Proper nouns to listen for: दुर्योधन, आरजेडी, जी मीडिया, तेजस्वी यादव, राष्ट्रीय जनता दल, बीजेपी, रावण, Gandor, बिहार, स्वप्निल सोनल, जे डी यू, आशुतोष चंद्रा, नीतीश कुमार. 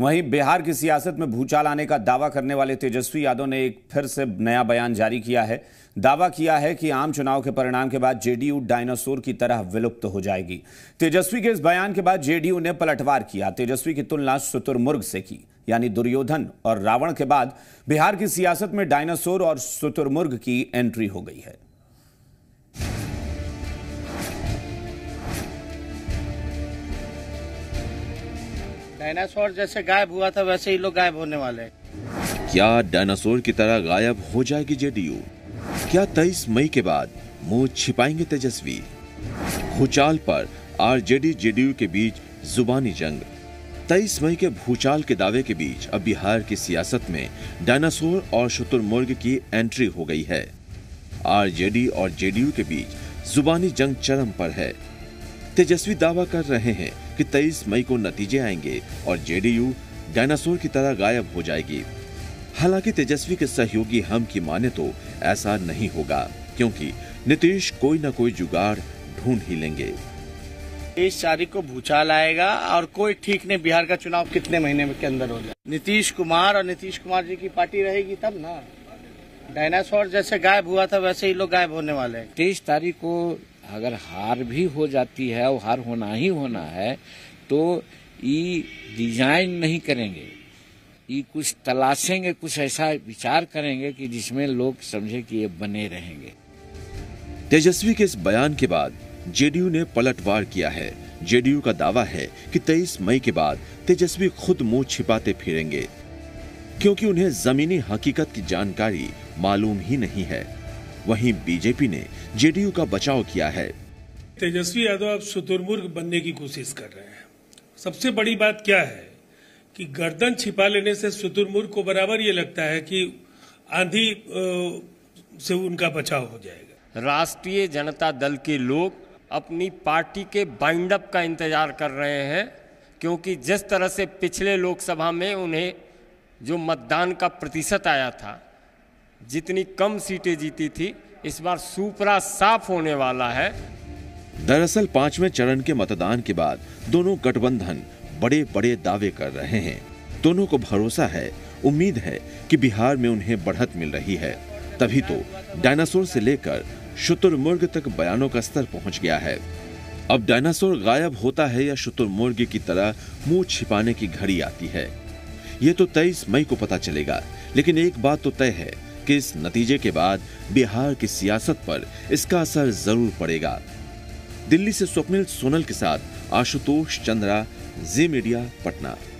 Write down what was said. वहीं बिहार की सियासत में भूचाल आने का दावा करने वाले तेजस्वी यादव ने एक फिर से नया बयान जारी किया है। दावा किया है कि आम चुनाव के परिणाम के बाद जेडीयू डायनासोर की तरह विलुप्त हो जाएगी। तेजस्वी के इस बयान के बाद जेडीयू ने पलटवार किया। तेजस्वी की तुलना शुतुरमुर्ग से की, यानी दुर्योधन और रावण के बाद बिहार की सियासत में डायनासोर और शुतुरमुर्ग की एंट्री हो गई है। डायनासोर जैसे गायब हुआ था वैसे ही लोग गायब होने वाले हैं। क्या डायनासोर की तरह गायब हो जाएगी जेडीयू? क्या 23 मई के बाद मुंह छिपाएंगे तेजस्वी? भूचाल पर आरजेडी जेडीयू के बीच जुबानी जंग। 23 मई के भूचाल के दावे के बीच अब बिहार की सियासत में डायनासोर और शुतुरमुर्ग की एंट्री हो गई है। आरजेडी और जेडीयू के बीच जुबानी जंग चरम पर है। तेजस्वी दावा कर रहे हैं कि 23 मई को नतीजे आएंगे और जेडीयू डायनासोर की तरह गायब हो जाएगी। हालांकि तेजस्वी के सहयोगी हम की माने तो ऐसा नहीं होगा, क्योंकि नीतीश कोई न कोई जुगाड़ ढूंढ ही लेंगे। 23 तारीख को भूचाल आएगा और कोई ठीक नहीं बिहार का चुनाव कितने महीने के अंदर हो जाए। नीतीश कुमार जी की पार्टी रहेगी तब ना। डायनासोर जैसे गायब हुआ था वैसे ही लोग गायब होने वाले हैं। 23 तारीख को अगर हार भी हो जाती है और हार होना ही होना है तो ये डिजाइन नहीं करेंगे, ये कुछ तलाशेंगे, कुछ ऐसा विचार करेंगे कि जिसमें लोग समझे कि ये बने रहेंगे। तेजस्वी के इस बयान के बाद जेडीयू ने पलटवार किया है। जेडीयू का दावा है कि 23 मई के बाद तेजस्वी खुद मुंह छिपाते फिरेंगे, क्योंकि उन्हें जमीनी हकीकत की जानकारी मालूम ही नहीं है। वहीं बीजेपी ने जेडीयू का बचाव किया है। तेजस्वी यादव अब शुतुरमुर्ग बनने की कोशिश कर रहे हैं। सबसे बड़ी बात क्या है कि गर्दन छिपा लेने से शुतुरमुर्ग को बराबर ये लगता है कि आंधी से उनका बचाव हो जाएगा। राष्ट्रीय जनता दल के लोग अपनी पार्टी के बाइंड अप का इंतजार कर रहे हैं, क्योंकि जिस तरह से पिछले लोकसभा में उन्हें जो मतदान का प्रतिशत आया था, जितनी कम सीटें जीती थी, इस बार सुपड़ा साफ होने वाला है। दरअसल 5वें चरण के मतदान के बाद दोनों गठबंधन बड़े बड़े दावे कर रहे हैं। दोनों को भरोसा है, उम्मीद है कि बिहार में उन्हें बढ़त मिल रही है। तभी तो डायनासोर से लेकर शुतुरमुर्ग तक बयानों का स्तर पहुंच गया है। अब डायनासोर गायब होता है या शुतुरमुर्ग की तरह मुँह छिपाने की घड़ी आती है, ये तो 23 मई को पता चलेगा। लेकिन एक बात तो तय है कि इस नतीजे के बाद बिहार की सियासत पर इसका असर जरूर पड़ेगा। दिल्ली से स्वप्निल सोनल के साथ आशुतोष चंद्रा, जी मीडिया, पटना।